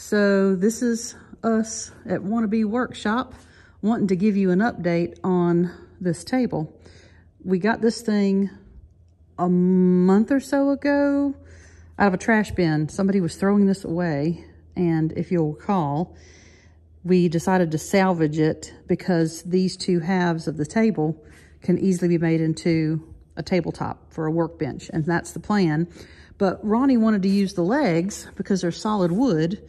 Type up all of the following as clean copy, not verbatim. So this is us at Wannabe Workshop wanting to give you an update on this table. We got this thing a month or so ago out of a trash bin. Somebody was throwing this away, and if you'll recall, we decided to salvage it because these two halves of the table can easily be made into a tabletop for a workbench, and that's the plan. But Ronnie wanted to use the legs because they're solid wood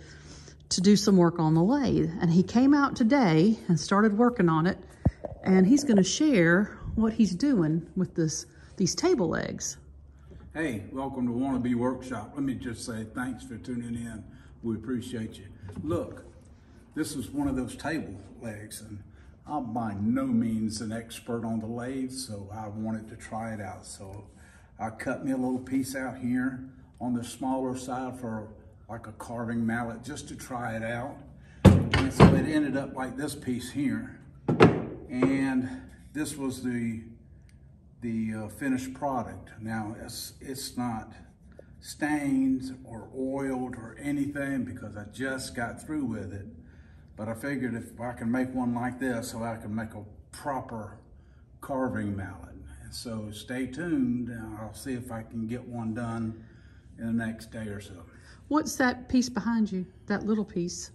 to do some work on the lathe. And he came out today and started working on it, and he's gonna share what he's doing with these table legs. Hey, welcome to Wannabe Workshop. Let me just say thanks for tuning in. We appreciate you. Look, this is one of those table legs, and I'm by no means an expert on the lathe, so I wanted to try it out. So I cut me a little piece out here on the smaller side for like a carving mallet, just to try it out. And so it ended up like this piece here. And this was the finished product. Now it's not stained or oiled or anything because I just got through with it. But I figured if I can make one like this, so I can make a proper carving mallet. And so stay tuned. I'll see if I can get one done in the next day or so. What's that piece behind you? That little piece?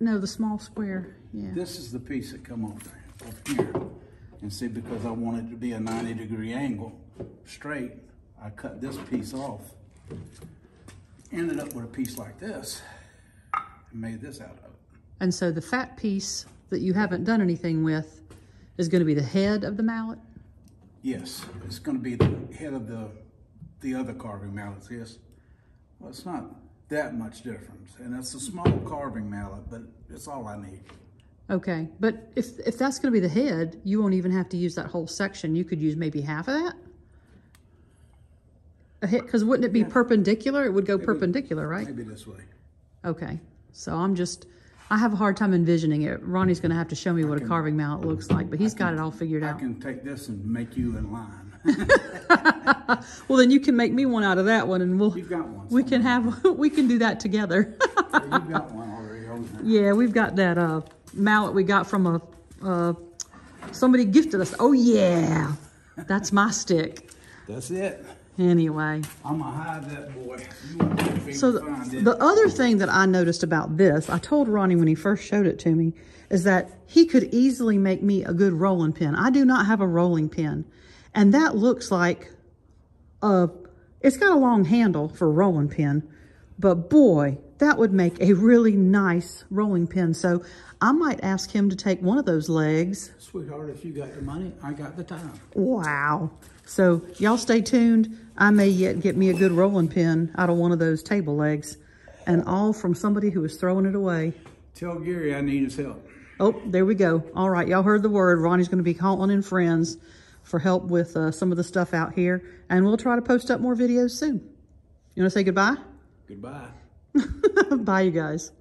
No, the small square. Yeah. This is the piece that come over here. And see, because I want it to be a 90-degree angle straight, I cut this piece off. Ended up with a piece like this. Made this out of it. And so the fat piece that you haven't done anything with is going to be the head of the mallet? Yes, it's going to be the head of the other carving mallets. Yes. Well, it's not that much difference, and it's a small carving mallet, but it's all I need. Okay, but if that's going to be the head, you won't even have to use that whole section. You could use maybe half of that. Because wouldn't it be perpendicular? It would go perpendicular, right? Maybe this way. Okay. So I have a hard time envisioning it. Ronnie's going to have to show me what a carving mallet looks like, but he's got it all figured out. I can take this and make you in line. Well, then you can make me one out of that one, and you've got one. We can do that together. Yeah, you've got one already. Yeah, we've got that mallet we got from somebody gifted us. Oh yeah, that's my stick. That's it. Anyway, I'm gonna hide that boy. So the other thing that I noticed about this, I told Ronnie when he first showed it to me, is that he could easily make me a good rolling pin. I do not have a rolling pin, and that looks like it's got a long handle for a rolling pin, but boy, that would make a really nice rolling pin. So I might ask him to take one of those legs. Sweetheart, if you got the money, I got the time. Wow. So y'all stay tuned. I may yet get me a good rolling pin out of one of those table legs, and all from somebody who is throwing it away. Tell Gary I need his help. Oh, there we go. All right, y'all heard the word. Ronnie's going to be calling in friends for help with some of the stuff out here, and we'll try to post up more videos soon. You want to say goodbye? Goodbye. Bye, you guys.